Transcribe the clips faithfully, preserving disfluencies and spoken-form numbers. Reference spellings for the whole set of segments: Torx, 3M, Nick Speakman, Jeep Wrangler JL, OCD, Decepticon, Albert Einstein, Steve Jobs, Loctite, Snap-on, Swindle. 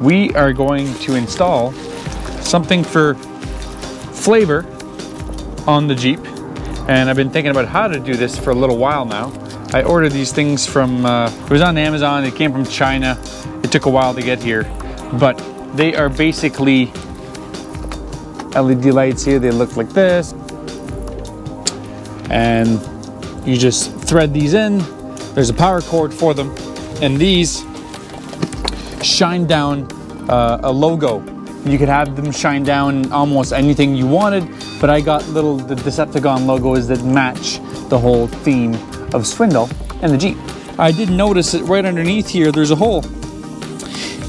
We are going to install something for flavor on the Jeep, and I've been thinking about how to do this for a little while now. I ordered these things from, uh, it was on Amazon, it came from China. It took a while to get here, but they are basically L E D lights here. They look like this, and you just thread these in. There's a power cord for them, and these shine down uh, a logo. You could have them shine down almost anything you wanted, but I got little the Decepticon logos that match the whole theme of Swindle and the Jeep. I did notice that right underneath here, there's a hole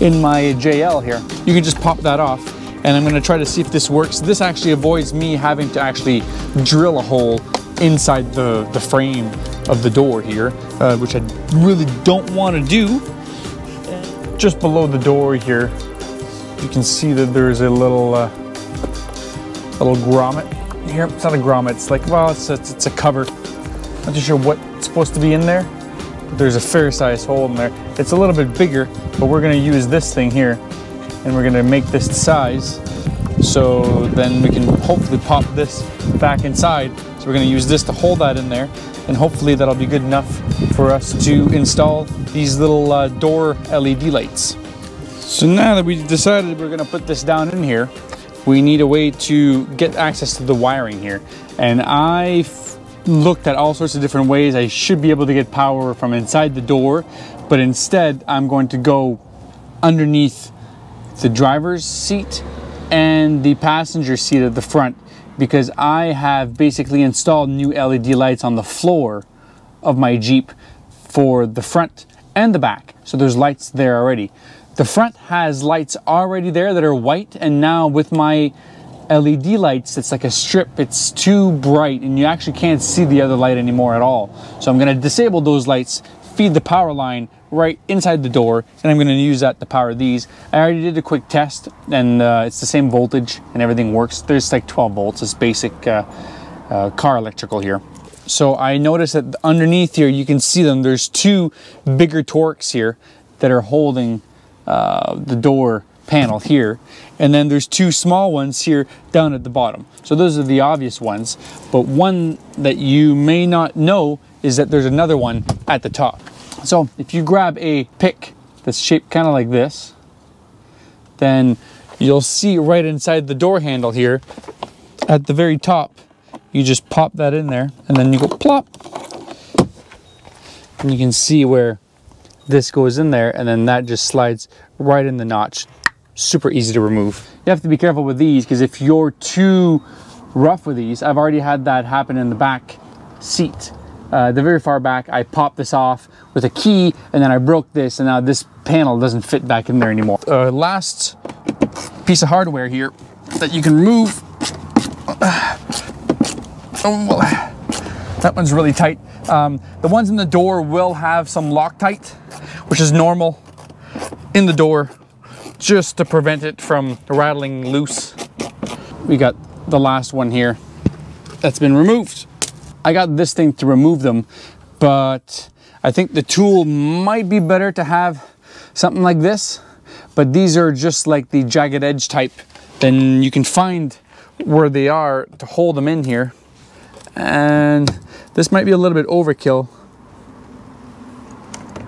in my J L here. You can just pop that off, and I'm gonna try to see if this works. This actually avoids me having to actually drill a hole inside the, the frame of the door here, uh, which I really don't wanna do. Just below the door here, you can see that there's a little uh, little grommet here. It's not a grommet, it's like, well, it's a, it's a cover. Not too sure what's supposed to be in there. There's a fair size hole in there. It's a little bit bigger, but we're gonna use this thing here, and we're gonna make this size, so then we can hopefully pop this back inside. So we're gonna use this to hold that in there, and hopefully that'll be good enough for us to install these little uh, door L E D lights. So now that we've decided we're gonna put this down in here, we need a way to get access to the wiring here. And I looked at all sorts of different ways. I should be able to get power from inside the door, but instead I'm going to go underneath the driver's seat and the passenger seat at the front, because I have basically installed new L E D lights on the floor of my Jeep for the front and the back. So there's lights there already. The front has lights already there that are white, and now with my L E D lights, it's like a strip, it's too bright, and you actually can't see the other light anymore at all. So I'm gonna disable those lights, feed the power line right inside the door, and I'm gonna use that to power these. I already did a quick test, and uh, it's the same voltage and everything works. There's like twelve volts, it's basic uh, uh, car electrical here. So I noticed that underneath here, you can see them, there's two bigger Torx here that are holding uh, the door panel here. And then there's two small ones here down at the bottom. So those are the obvious ones, but one that you may not know is that there's another one at the top. So if you grab a pick that's shaped kind of like this, then you'll see right inside the door handle here at the very top, you just pop that in there, and then you go plop, and you can see where this goes in there, and then that just slides right in the notch. Super easy to remove. You have to be careful with these, because if you're too rough with these, I've already had that happen in the back seat. Uh, the very far back, I popped this off with a key, and then I broke this, and now this panel doesn't fit back in there anymore. Uh, last piece of hardware here that you can remove. Oh, well, that one's really tight. Um, the ones in the door will have some Loctite, which is normal in the door, just to prevent it from rattling loose. We got the last one here that's been removed. I got this thing to remove them, but I think the tool might be better to have something like this, but these are just like the jagged edge type. Then you can find where they are to hold them in here. And this might be a little bit overkill.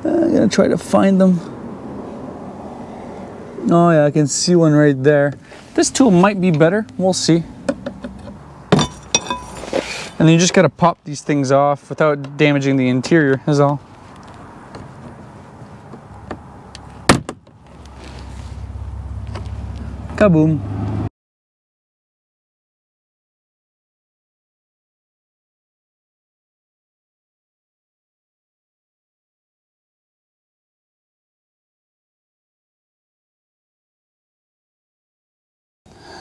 I'm gonna try to find them. Oh yeah, I can see one right there. This tool might be better, we'll see. And then you just gotta pop these things off without damaging the interior, is all. Kaboom.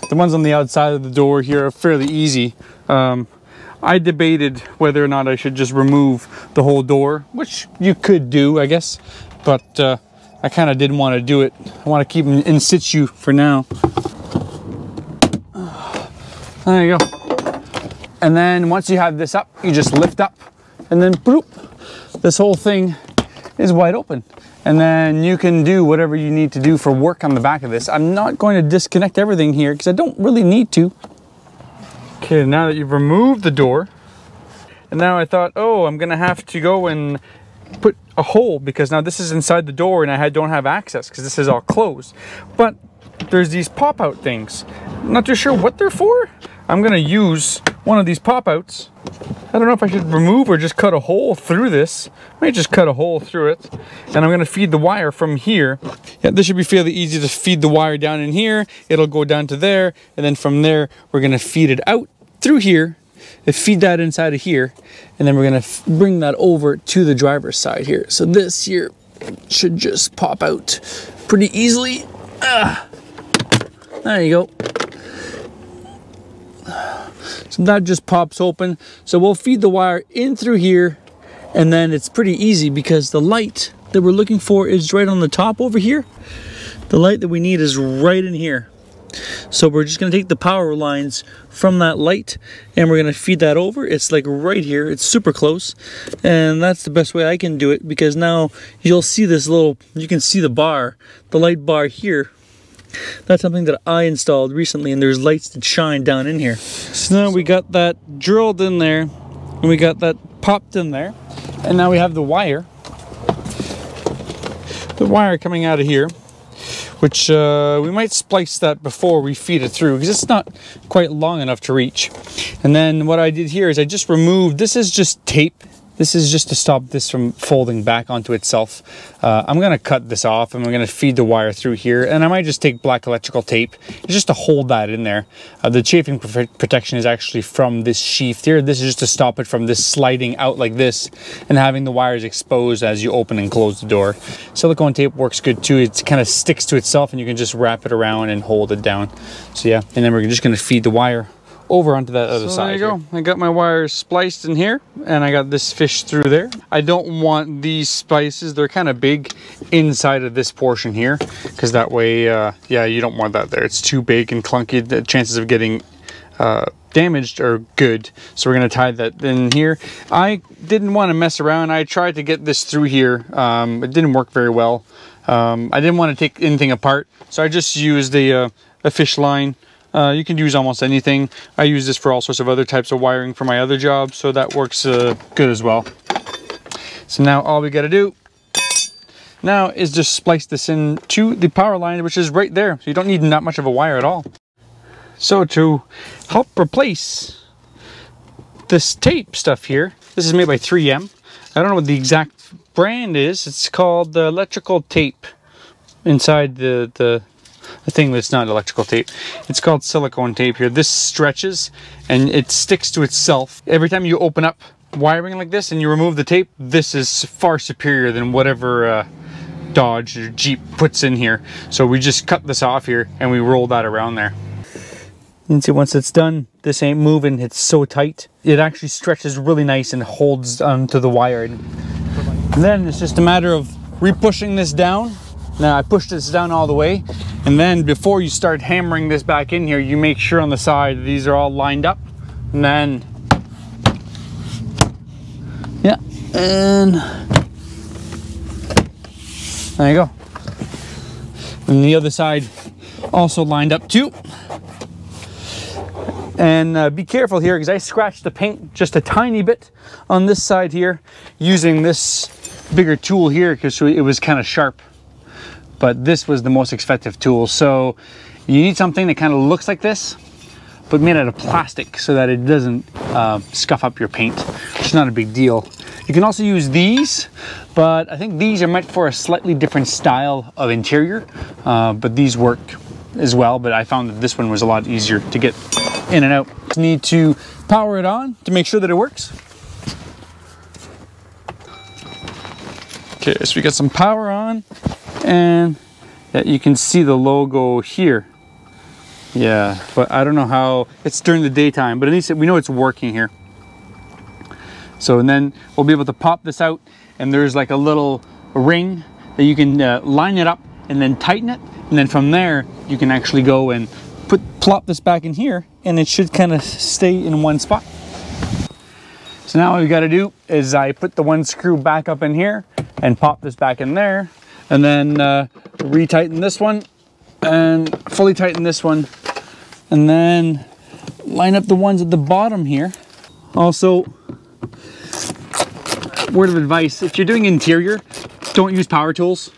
The ones on the outside of the door here are fairly easy. Um, I debated whether or not I should just remove the whole door, which you could do, I guess, but uh, I kind of didn't want to do it. I want to keep them in situ for now. There you go. And then once you have this up, you just lift up and then boop, this whole thing is wide open. And then you can do whatever you need to do for work on the back of this. I'm not going to disconnect everything here because I don't really need to. Okay, now that you've removed the door, and now I thought, oh, I'm gonna have to go and put a hole because now this is inside the door and I don't have access because this is all closed. But there's these pop-out things. I'm not too sure what they're for. I'm gonna use one of these pop-outs. I don't know if I should remove or just cut a hole through this. I might just cut a hole through it, and I'm gonna feed the wire from here. Yeah, this should be fairly easy to feed the wire down in here. It'll go down to there, and then from there, we're gonna feed it out through here, and feed that inside of here, and then we're gonna bring that over to the driver's side here. So this here should just pop out pretty easily. Ah, there you go. So that just pops open. So we'll feed the wire in through here, and then it's pretty easy because the light that we're looking for is right on the top over here. The light that we need is right in here. So we're just gonna take the power lines from that light and we're gonna feed that over. It's like right here, it's super close. And that's the best way I can do it because now you'll see this little, you can see the bar, the light bar here. That's something that I installed recently, and there's lights that shine down in here. So now we got that drilled in there, and we got that popped in there, and now we have the wire. The wire coming out of here, which uh, we might splice that before we feed it through, because it's not quite long enough to reach. And then what I did here is I just removed, this is just tape. This is just to stop this from folding back onto itself. Uh, I'm gonna cut this off and I'm gonna feed the wire through here, and I might just take black electrical tape just to hold that in there. Uh, the chafing protection is actually from this sheath here. This is just to stop it from this sliding out like this and having the wires exposed as you open and close the door. Silicone tape works good too. It kind of sticks to itself and you can just wrap it around and hold it down. So yeah, and then we're just gonna feed the wire over onto that other side. There you go. I got my wires spliced in here, and I got this fish through there. I don't want these spices, they're kind of big, inside of this portion here, because that way, uh, yeah, you don't want that there. It's too big and clunky. The chances of getting uh, damaged are good. So we're gonna tie that in here. I didn't want to mess around. I tried to get this through here. Um, it didn't work very well. Um, I didn't want to take anything apart, so I just used a, uh, a fish line. Uh, you can use almost anything. I use this for all sorts of other types of wiring for my other job, so that works uh, good as well. So now all we gotta do now is just splice this in to the power line, which is right there. So you don't need that much of a wire at all. So to help replace this tape stuff here, this is made by three M. I don't know what the exact brand is. It's called the electrical tape inside the, the The thing that's not electrical tape. It's called silicone tape here. This stretches and it sticks to itself. Every time you open up wiring like this and you remove the tape, this is far superior than whatever uh, Dodge or Jeep puts in here. So we just cut this off here and we roll that around there. You can see once it's done, this ain't moving. It's so tight. It actually stretches really nice and holds onto the wire. And then it's just a matter of re-pushing this down. Now I pushed this down all the way, and then before you start hammering this back in here, you make sure on the side these are all lined up, and then, yeah, and there you go. And the other side also lined up too. And uh, be careful here because I scratched the paint just a tiny bit on this side here using this bigger tool here because it was kind of sharp. But this was the most expensive tool. So you need something that kind of looks like this, but made out of plastic so that it doesn't uh, scuff up your paint, which is not a big deal. You can also use these, but I think these are meant for a slightly different style of interior, uh, but these work as well. But I found that this one was a lot easier to get in and out. You need to power it on to make sure that it works. Okay, so we got some power on. And that you can see the logo here. Yeah, but I don't know how, it's during the daytime, but at least we know it's working here. So, and then we'll be able to pop this out, and there's like a little ring that you can uh, line it up and then tighten it. And then from there, you can actually go and put plop this back in here, and it should kind of stay in one spot. So now what we got to do is I put the one screw back up in here and pop this back in there, and then uh, retighten this one and fully tighten this one, and then line up the ones at the bottom here. Also, word of advice, if you're doing interior, don't use power tools.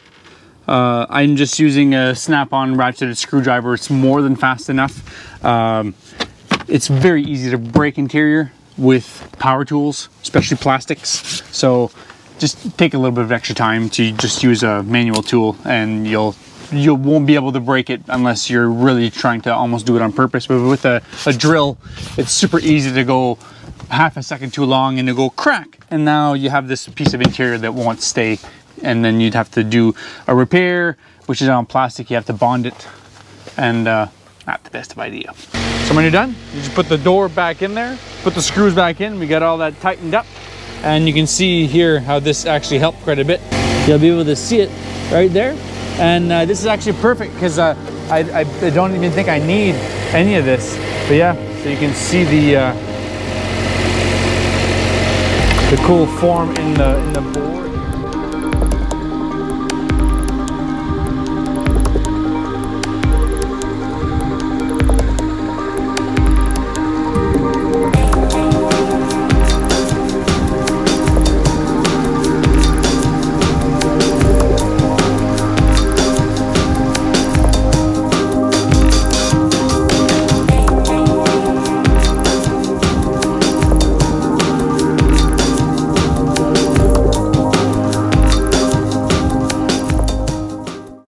Uh, I'm just using a Snap-on ratcheted screwdriver. It's more than fast enough. Um, it's very easy to break interior with power tools, especially plastics. So just take a little bit of extra time to just use a manual tool, and you'll you won't be able to break it unless you're really trying to almost do it on purpose. But with a, a drill, it's super easy to go half a second too long and it'll go crack. And now you have this piece of interior that won't stay, and then you'd have to do a repair, which is on plastic. You have to bond it, and uh, not the best of idea. So when you're done, you just put the door back in there, put the screws back in. We got all that tightened up, and you can see here how this actually helped quite a bit. You'll be able to see it right there. And uh, this is actually perfect because uh, I, I, I don't even think I need any of this. But yeah, so you can see the uh, the cool form in the in the board.